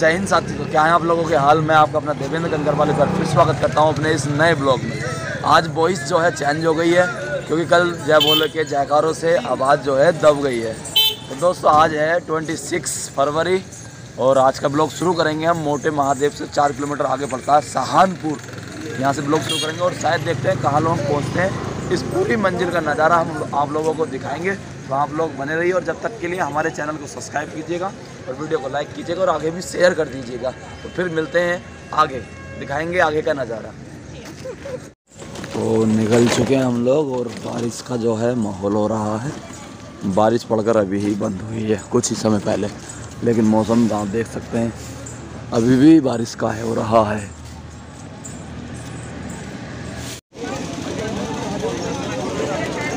जय हिंद साथी, तो क्या है आप लोगों के हाल। मैं आपका अपना देवेंद्र कंकड़बाल पर फिर स्वागत करता हूं अपने इस नए ब्लॉग में। आज वॉइस जो है चेंज हो गई है, क्योंकि कल जय बोलो के जयकारों से आवाज़ जो है दब गई है। तो दोस्तों आज है 26 फरवरी और आज का ब्लॉग शुरू करेंगे हम मोटे महादेव से 4 किलोमीटर आगे पड़ता है सहानपुर, यहाँ से ब्लॉग शुरू करेंगे और शायद देखते हैं कहाँ लोग पहुँचते हैं। इस पूरी मंजिल का नज़ारा हम आप लोगों को दिखाएंगे, तो आप लोग बने रहिए। और जब तक के लिए हमारे चैनल को सब्सक्राइब कीजिएगा और वीडियो को लाइक कीजिएगा और आगे भी शेयर कर दीजिएगा। तो फिर मिलते हैं, आगे दिखाएंगे आगे का नज़ारा। तो निकल चुके हैं हम लोग और बारिश का जो है माहौल हो रहा है। बारिश पड़कर अभी ही बंद हुई है कुछ ही समय पहले, लेकिन मौसम आप देख सकते हैं अभी भी बारिश का है हो रहा है।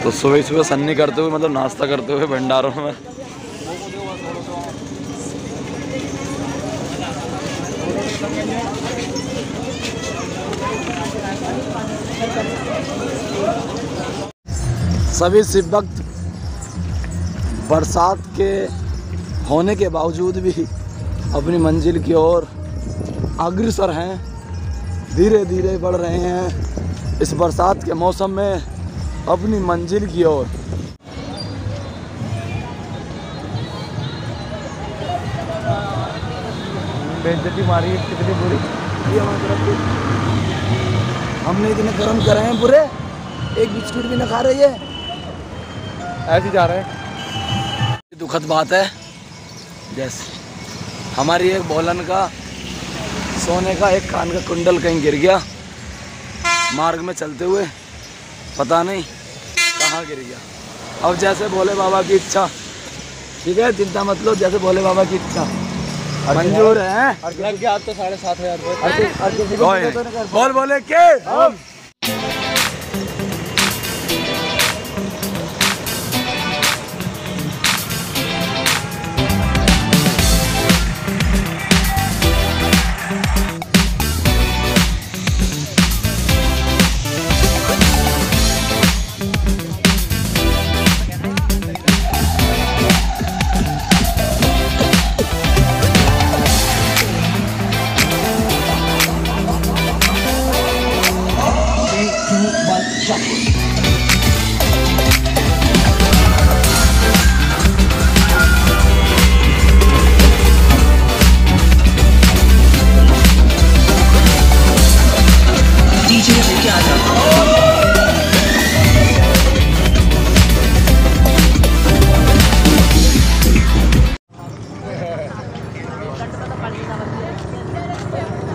तो सुबह सुबह सन्नी करते हुए, मतलब नाश्ता करते हुए भंडारों में। सभी शिव भक्त बरसात के होने के बावजूद भी अपनी मंजिल की ओर अग्रसर हैं, धीरे धीरे बढ़ रहे हैं इस बरसात के मौसम में अपनी मंजिल की ओर। बेइज्जती मारी है कितनी बुरी, हमने इतने कर्म करे हैं पूरे, एक बिस्कुट भी ना खा रही है, ऐसे जा रहे हैं। दुखद बात है, जैसे हमारी एक भोलन का सोने का एक कान का कुंडल कहीं गिर गया मार्ग में चलते हुए, पता नहीं कहाँ गिर गया। अब जैसे भोले बाबा की इच्छा, ठीक है, चिंता मत लो, जैसे भोले बाबा की इच्छा मंजूर है। लग गया तो 7,500 बोल बोले के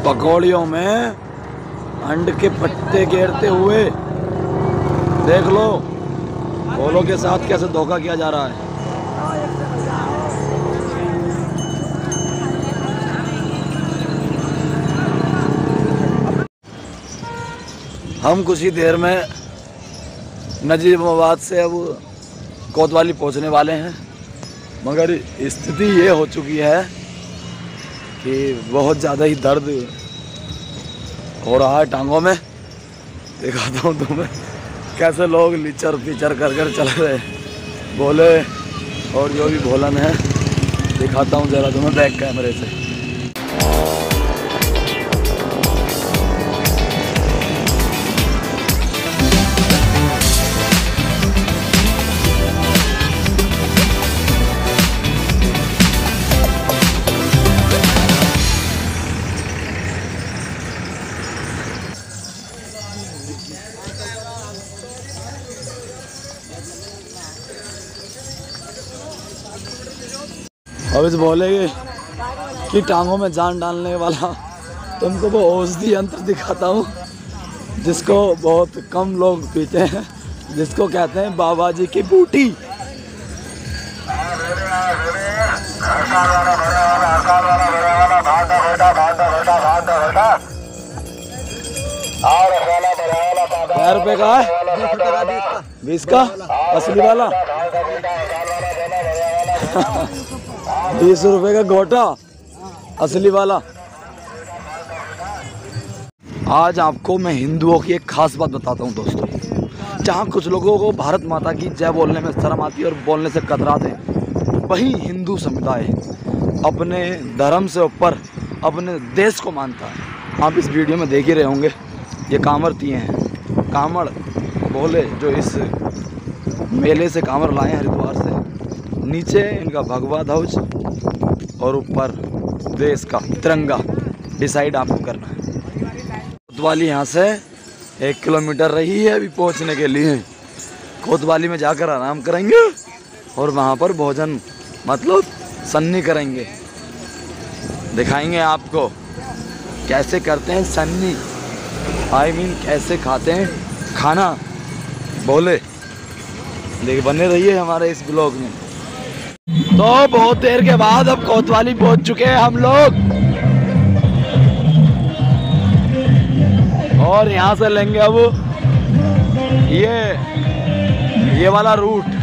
पकौड़ियों में अंड के पत्ते घेरते हुए देख लो भोलों के साथ कैसे धोखा किया जा रहा है। हम कुछ ही देर में नजीबाबाद से अब कोतवाली पहुंचने वाले हैं, मगर स्थिति ये हो चुकी है कि बहुत ज़्यादा ही दर्द हो रहा है टांगों में। दिखाता हूँ तुम्हें कैसे लोग लीचर पीचर कर कर चल रहे हैं भोले और जो भी भोलन है। दिखाता हूँ ज़रा तुम्हें बैक कैमरे से। अब इस भोले की टांगों में जान डालने वाला तुमको वो औषधि यंत्र दिखाता हूँ, जिसको बहुत कम लोग पीते हैं, जिसको कहते हैं बाबा जी की बूटी। पैर पे का 20 का असली वाला 20 रुपए का गोटा असली वाला। आज आपको मैं हिंदुओं की एक खास बात बताता हूँ दोस्तों। जहाँ कुछ लोगों को भारत माता की जय बोलने में शर्म आती है और बोलने से कतराते हैं, वहीं हिंदू समुदाय अपने धर्म से ऊपर अपने देश को मानता है। आप इस वीडियो में देख ही रहे होंगे, ये कांवड़िए हैं, कांवड़ भोले जो इस मेले से कांवड़ लाए हरिद्वार से। नीचे इनका भगवा ध्वज और ऊपर देश का तिरंगा, डिसाइड आपको करना है। कोतवाली यहाँ से 1 किलोमीटर रही है अभी पहुँचने के लिए। कोतवाली में जाकर आराम करेंगे और वहाँ पर भोजन मतलब सन्नी करेंगे, दिखाएंगे आपको कैसे करते हैं सन्नी, I mean कैसे खाते हैं खाना बोले। देखिए बने रहिए हमारे इस ब्लॉग में। तो बहुत देर के बाद अब कोतवाली पहुंच चुके हैं हम लोग और यहाँ से लेंगे अब ये वाला रूट।